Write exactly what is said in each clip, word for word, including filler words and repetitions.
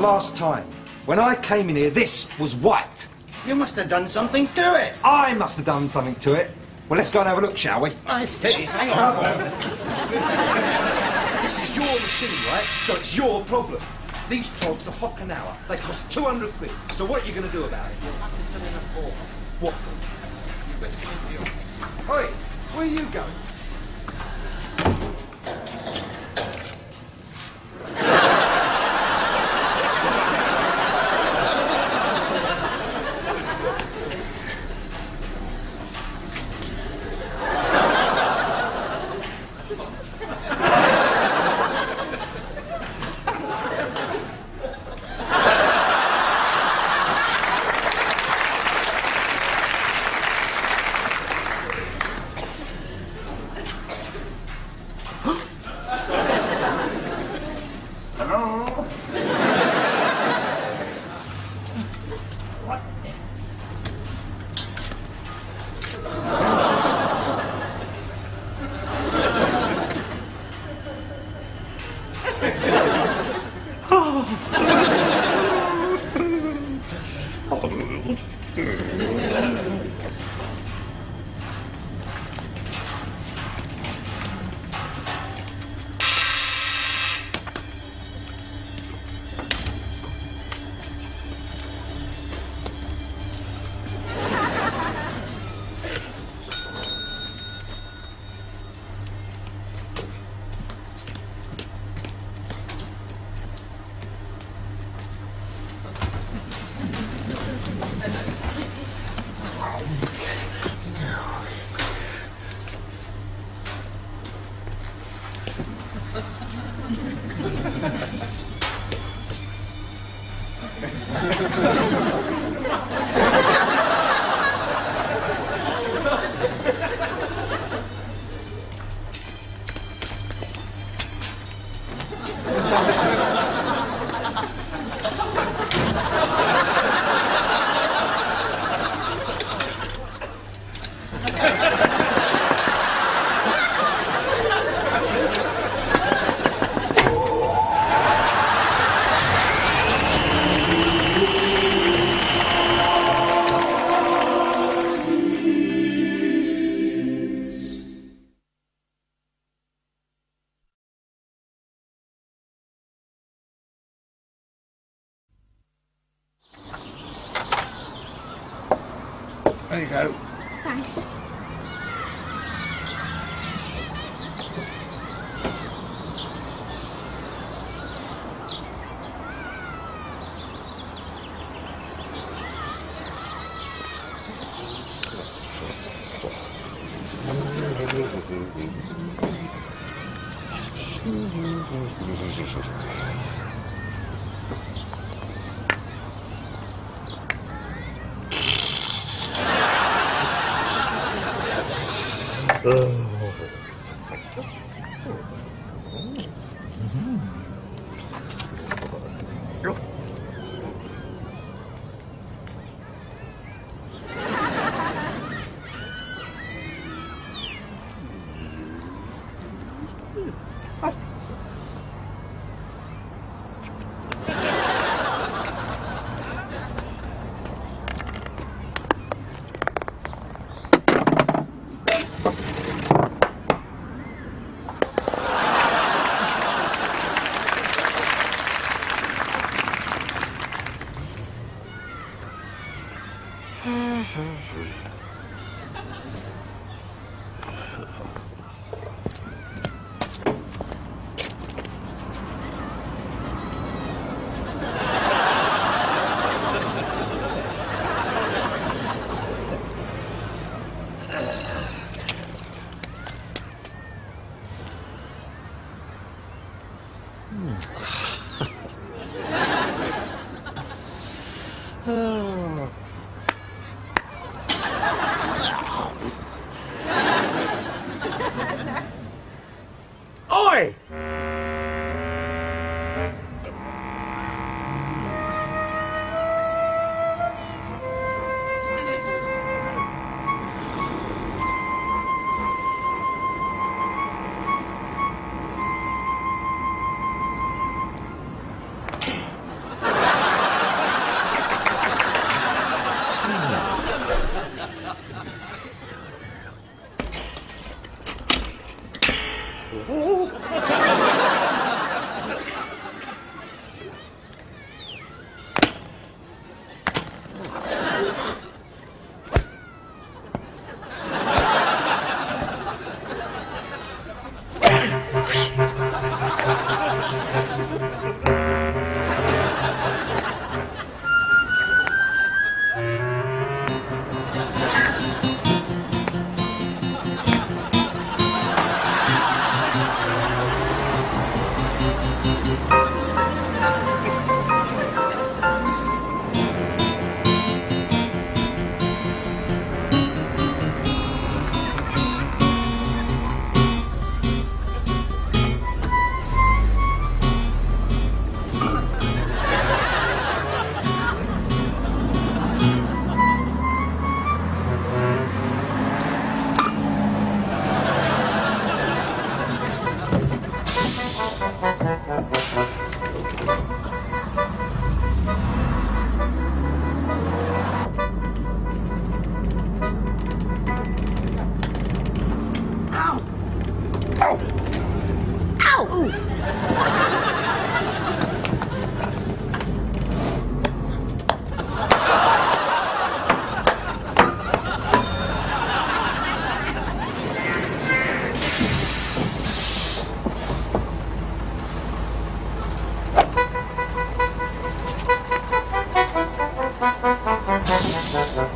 Last time, when I came in here, this was white. You must have done something to it. I must have done something to it. Well, let's go and have a look, shall we? I see. Hang on. Oh. This is your machine, right? So it's your problem. These togs are hock an hour. They cost two hundred quid. So what are you going to do about it? You'll have to fill in a form. What form? You better come into the office. Oi, where are you going? There you go. Thanks. Oi!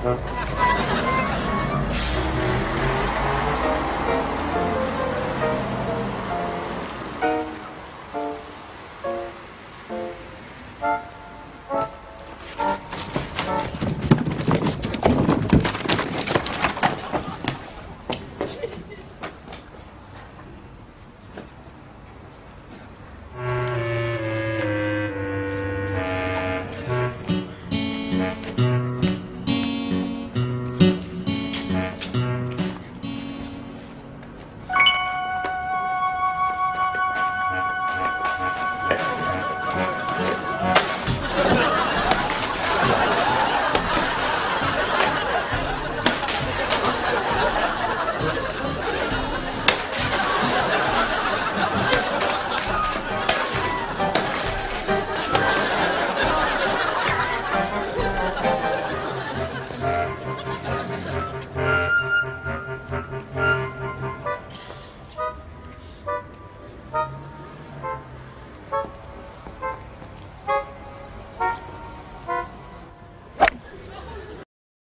Thank you.